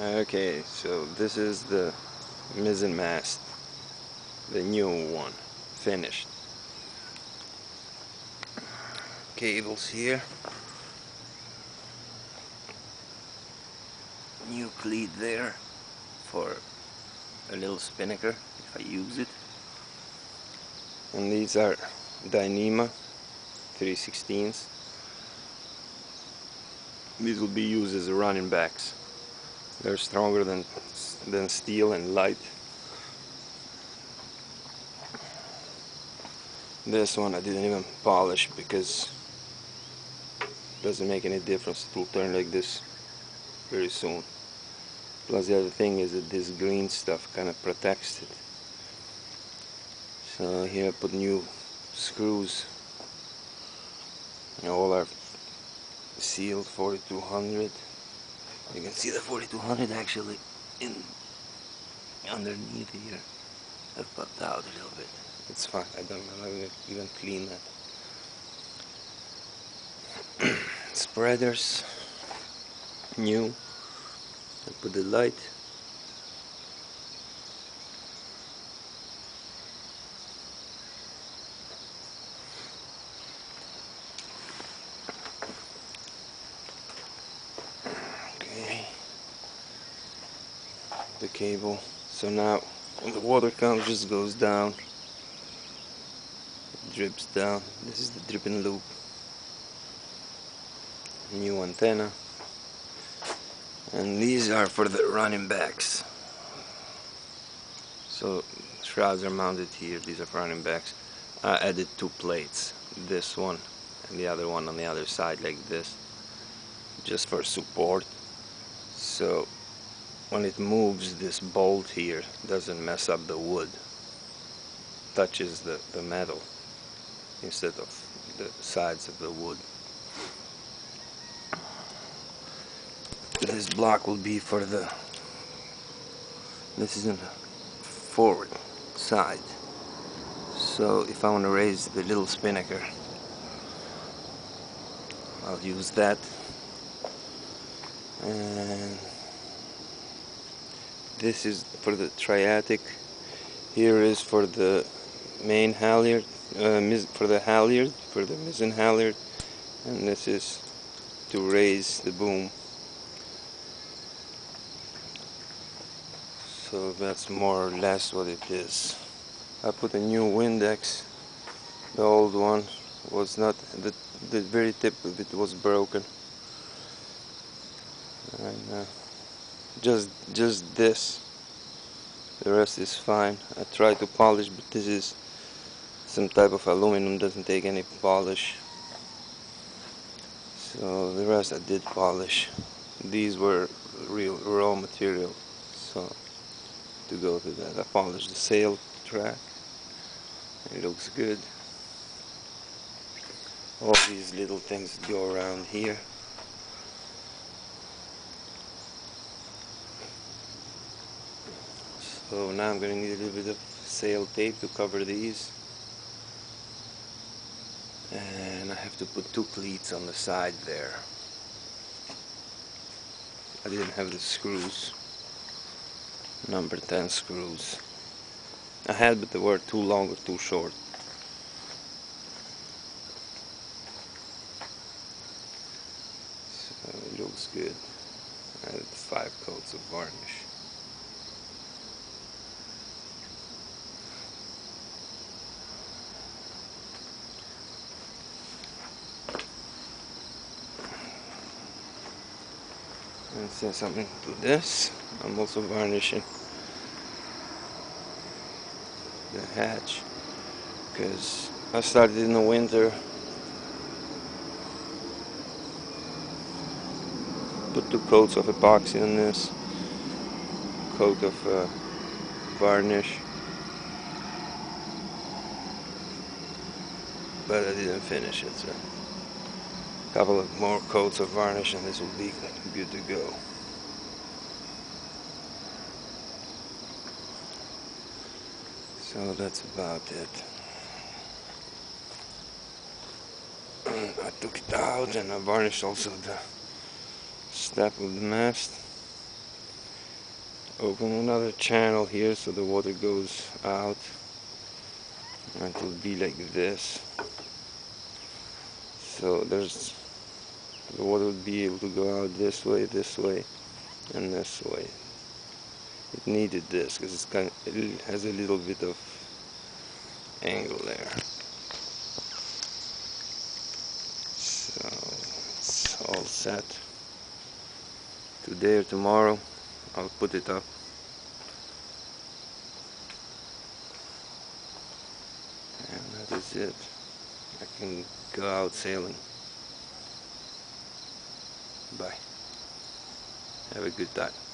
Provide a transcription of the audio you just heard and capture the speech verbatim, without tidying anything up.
Okay, so this is the mizzen mast, the new one, finished. Cables here, new cleat there for a little spinnaker if I use it, and these are Dyneema three sixteenths. These will be used as running backs. They're stronger than than steel and light. This one I didn't even polish because it doesn't make any difference. It will turn like this very soon. Plus the other thing is that this green stuff kind of protects it. So here I put new screws. And all are sealed forty-two hundred. You can see the forty-two hundred actually in underneath here. That popped out a little bit. It's fine. I don't know. I'm not even clean that. Spreaders, new. I put the light. The cable. So now when the water comes, just goes down, it drips down. This is the dripping loop. New antenna, and these are for the running backs. So shrouds are mounted here. These are for running backs. I added two plates, this one and the other one on the other side like this, just for support. So when it moves, this bolt here doesn't mess up the wood, touches the, the metal instead of the sides of the wood. This block will be for the, this is in the forward side, so if I want to raise the little spinnaker, I'll use that. And this is for the triatic. Here is for the main halyard, uh, for the halyard, for the mizzen halyard, and this is to raise the boom. So that's more or less what it is. I put a new Windex. The old one was not, the the very tip of it was broken. And, uh, just just this, the rest is fine. I try to polish, but this is some type of aluminum, doesn't take any polish, so the rest I did polish. These were real raw material, so to go to that I polished the sail track. It looks good. All these little things go around here. So now I'm going to need a little bit of sail tape to cover these, and I have to put two cleats on the side there. I didn't have the screws, number ten screws. I had, but they were too long or too short. So it looks good. I added five coats of varnish. And send something to this. I'm also varnishing the hatch because I started in the winter, put two coats of epoxy on this, coat of uh, varnish, but I didn't finish it, so couple of more coats of varnish and this will be good to go. So that's about it. And I took it out and I varnished also the step of the mast. Open another channel here so the water goes out. And it will be like this. So there's the water will be able to go out this way, this way, and this way. It needed this because it's kind of, it has a little bit of angle there. So it's all set. Today or tomorrow, I'll put it up. And that is it. I can go out sailing. Bye. Have a good time.